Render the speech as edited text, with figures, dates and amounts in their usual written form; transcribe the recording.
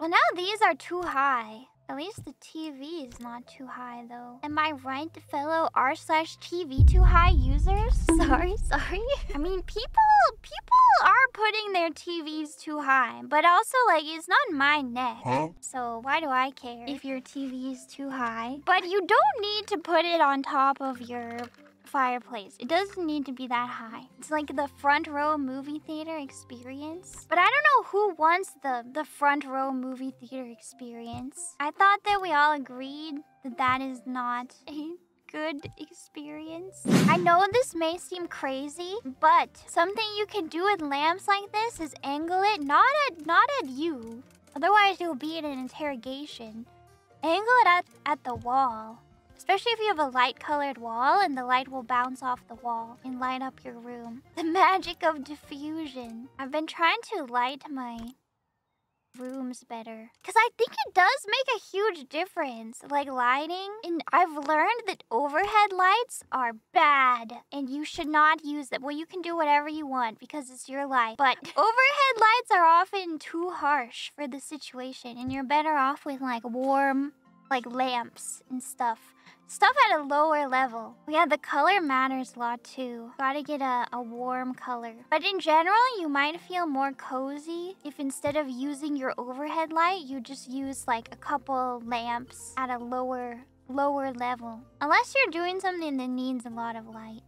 Well, now these are too high. At least the TV is not too high, though. Am I right, fellow r/TV too high users? Sorry. I mean, people are putting their TVs too high, but also, like, it's not my neck. Huh? So why do I care if your TV is too high? But you don't need to put it on top of your fireplace. It doesn't need to be that high. It's like the front row movie theater experience. But I don't know who wants the front row movie theater experience. I thought that we all agreed that that is not a good experience. I know this may seem crazy, but something you can do with lamps like this is angle it not at you. Otherwise, you'll be in an interrogation. Angle it at the wall. Especially if you have a light-colored wall, and the light will bounce off the wall and light up your room. The magic of diffusion. I've been trying to light my rooms better, because I think it does make a huge difference, like lighting. And I've learned that overhead lights are bad, and you should not use them. Well, you can do whatever you want, because it's your life. But overhead lights are often too harsh for the situation, and you're better off with, like, warm, like, lamps and stuff. Stuff at a lower level. Yeah, the color matters a lot too. Gotta get a warm color. But in general, you might feel more cozy if instead of using your overhead light, you just use like a couple lamps at a lower level. Unless you're doing something that needs a lot of light.